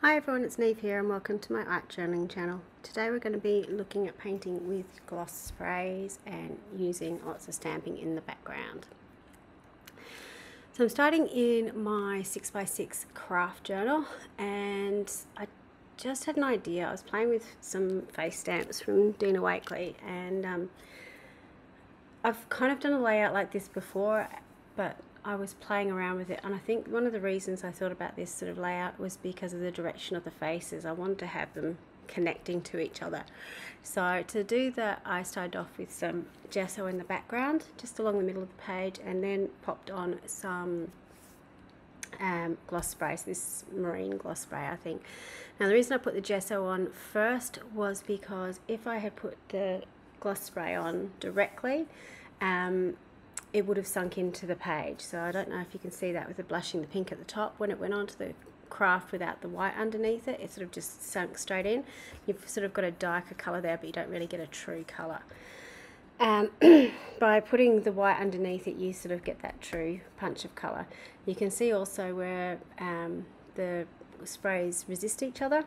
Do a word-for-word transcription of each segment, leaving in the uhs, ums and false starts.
Hi everyone, it's Niamh here and welcome to my art journaling channel. Today we're going to be looking at painting with gloss sprays and using lots of stamping in the background. So I'm starting in my six by six craft journal and I just had an idea. I was playing with some face stamps from Dina Wakley and um, I've kind of done a layout like this before, but I was playing around with it, and I think one of the reasons I thought about this sort of layout was because of the direction of the faces. I wanted to have them connecting to each other. So to do that, I started off with some gesso in the background just along the middle of the page, and then popped on some um, gloss sprays, this marine gloss spray I think. Now the reason I put the gesso on first was because if I had put the gloss spray on directly, um, it would have sunk into the page. So I don't know if you can see that with the blushing, the pink at the top. When it went onto the craft without the white underneath it, it sort of just sunk straight in. You've sort of got a darker colour there, but you don't really get a true colour. Um, by putting the white underneath it, you sort of get that true punch of colour. You can see also where um, the sprays resist each other,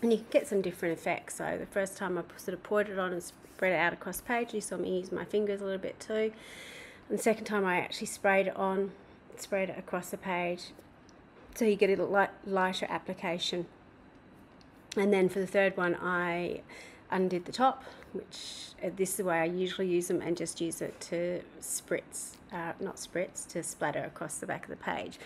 and you can get some different effects. So the first time I sort of poured it on and spread it out across the page, you saw me use my fingers a little bit too. And the second time I actually sprayed it on, sprayed it across the page, so you get a light, lighter application. And then for the third one, I undid the top, which uh, this is the way I usually use them, and just use it to spritz, uh, not spritz, to splatter across the back of the page.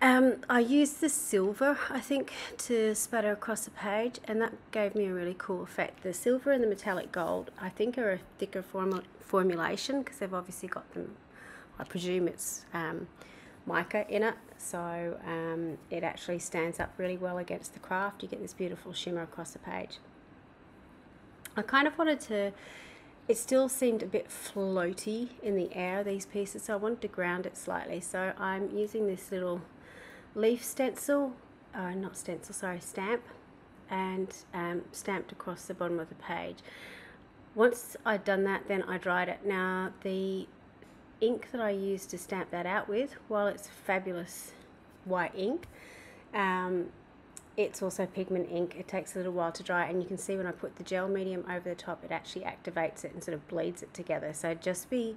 Um, I used the silver, I think, to spatter across the page, and that gave me a really cool effect. The silver and the metallic gold, I think, are a thicker formu formulation because they've obviously got them, I presume it's um, mica in it, so um, it actually stands up really well against the craft. You get this beautiful shimmer across the page. I kind of wanted to, it still seemed a bit floaty in the air, these pieces, so I wanted to ground it slightly. So I'm using this little leaf stencil, uh, not stencil, sorry, stamp, and um, stamped across the bottom of the page. Once I'd done that, then I dried it. Now the ink that I used to stamp that out with, while it's fabulous white ink, um, it's also pigment ink. It takes a little while to dry, and you can see when I put the gel medium over the top, it actually activates it and sort of bleeds it together. So just be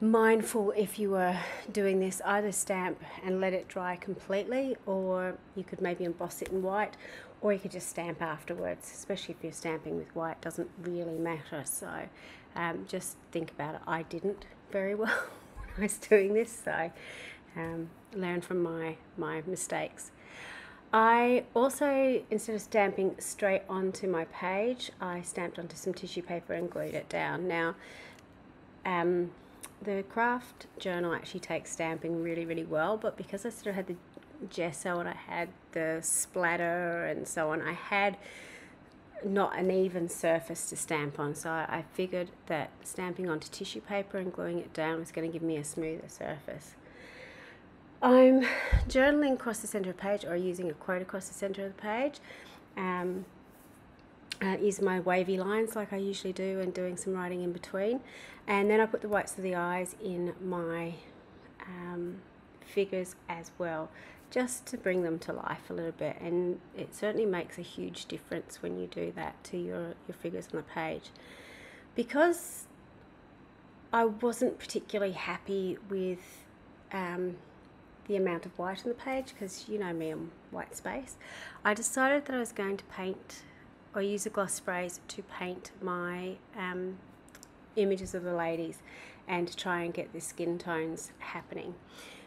mindful if you were doing this, either stamp and let it dry completely, or you could maybe emboss it in white, or you could just stamp afterwards. Especially if you're stamping with white, it doesn't really matter. So um, just think about it. I didn't very well when I was doing this, so um, learn from my my mistakes. I also, instead of stamping straight onto my page, I stamped onto some tissue paper and glued it down. Now um, the craft journal actually takes stamping really, really well, but because I sort of had the gesso and I had the splatter and so on, I had not an even surface to stamp on, so I figured that stamping onto tissue paper and gluing it down was going to give me a smoother surface. I'm journaling across the centre of the page, or using a quote across the centre of the page. Um, Uh, use my wavy lines like I usually do, and doing some writing in between, and then I put the whites of the eyes in my um, figures as well, just to bring them to life a little bit. And it certainly makes a huge difference when you do that to your, your figures on the page. Because I wasn't particularly happy with um, the amount of white on the page, because you know me, I'm white space, I decided that I was going to paint or use the gloss sprays to paint my um, images of the ladies and to try and get the skin tones happening.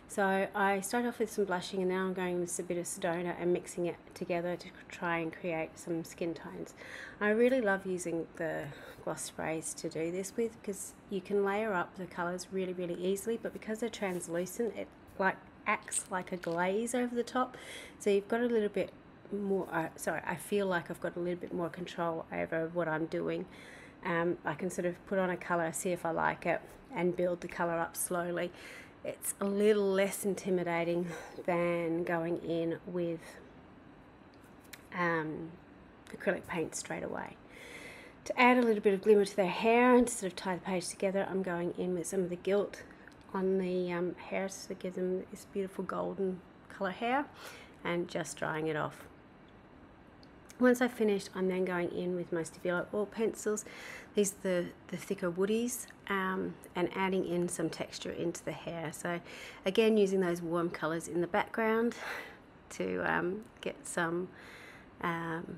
So I started off with some blushing, and now I'm going with a bit of Sedona and mixing it together to try and create some skin tones. I really love using the gloss sprays to do this with, because you can layer up the colours really, really easily, but because they're translucent, it like acts like a glaze over the top, so you've got a little bit more uh, sorry I feel like I've got a little bit more control over what I'm doing. um, I can sort of put on a colour, see if I like it, and build the colour up slowly. It's a little less intimidating than going in with um, acrylic paint straight away. To add a little bit of glimmer to their hair and to sort of tie the page together, I'm going in with some of the gilt on the um, hair to give them this beautiful golden colour hair. and just drying it off. Once I've finished, I'm then going in with my Stabilo All pencils. These are the, the thicker woodies, um, and adding in some texture into the hair. So again, using those warm colours in the background to um, get some um,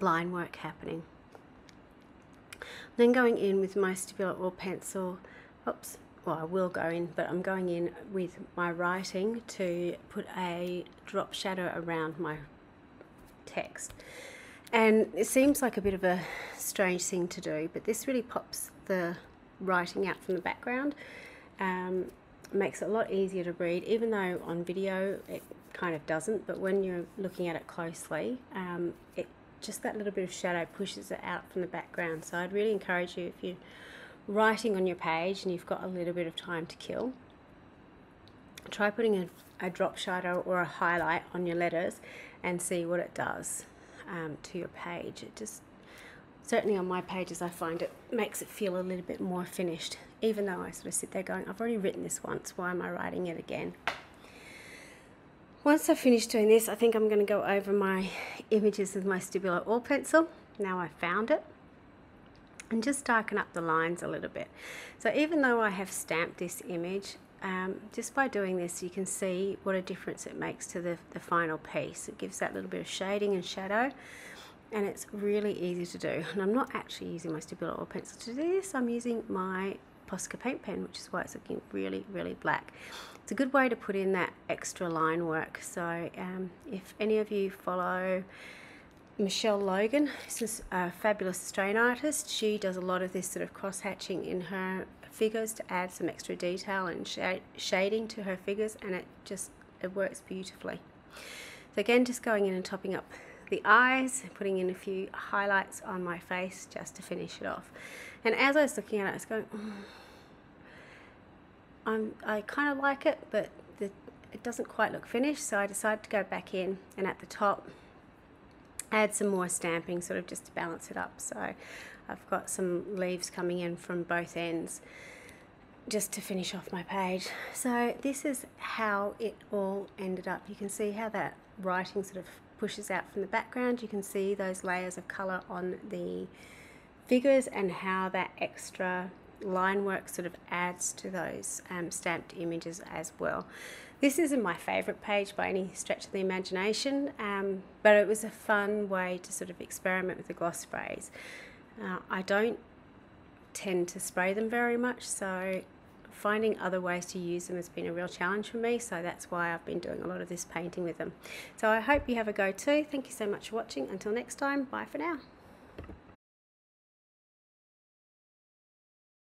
line work happening. Then going in with my Stabilo All pencil, oops, well I will go in, but I'm going in with my writing to put a drop shadow around my text. And it seems like a bit of a strange thing to do, but this really pops the writing out from the background. Um, makes it a lot easier to read, even though on video it kind of doesn't, but when you're looking at it closely, um, it just that little bit of shadow pushes it out from the background. So I'd really encourage you, if you're writing on your page and you've got a little bit of time to kill, try putting a, a drop shadow or a highlight on your letters and see what it does um, to your page. It just, certainly on my pages, I find it makes it feel a little bit more finished, even though I sort of sit there going, I've already written this once, why am I writing it again? Once I've finished doing this, I think I'm going to go over my images with my Stabilo All pencil, now I've found it, and just darken up the lines a little bit. So even though I have stamped this image, Um, just by doing this you can see what a difference it makes to the, the final piece. It gives that little bit of shading and shadow, and it's really easy to do. And I'm not actually using my Stabilo Oil pencil to do this, I'm using my Posca paint pen, which is why it's looking really really black. It's a good way to put in that extra line work. So um, if any of you follow Michelle Logan, she's a fabulous Australian artist, she does a lot of this sort of cross-hatching in her figures to add some extra detail and shade, shading to her figures, and it just it works beautifully. So again, just going in and topping up the eyes, putting in a few highlights on my face just to finish it off. And as I was looking at it, I was going, mm, I'm, I kind of like it, but the, it doesn't quite look finished, so I decided to go back in and at the top add some more stamping, sort of just to balance it up. So I've got some leaves coming in from both ends just to finish off my page. So this is how it all ended up. You can see how that writing sort of pushes out from the background. You can see those layers of colour on the figures and how that extra line work sort of adds to those um, stamped images as well. This isn't my favourite page by any stretch of the imagination, um, but it was a fun way to sort of experiment with the gloss sprays. Uh, I don't tend to spray them very much, so finding other ways to use them has been a real challenge for me, so that's why I've been doing a lot of this painting with them. So I hope you have a go too. Thank you so much for watching. Until next time, bye for now.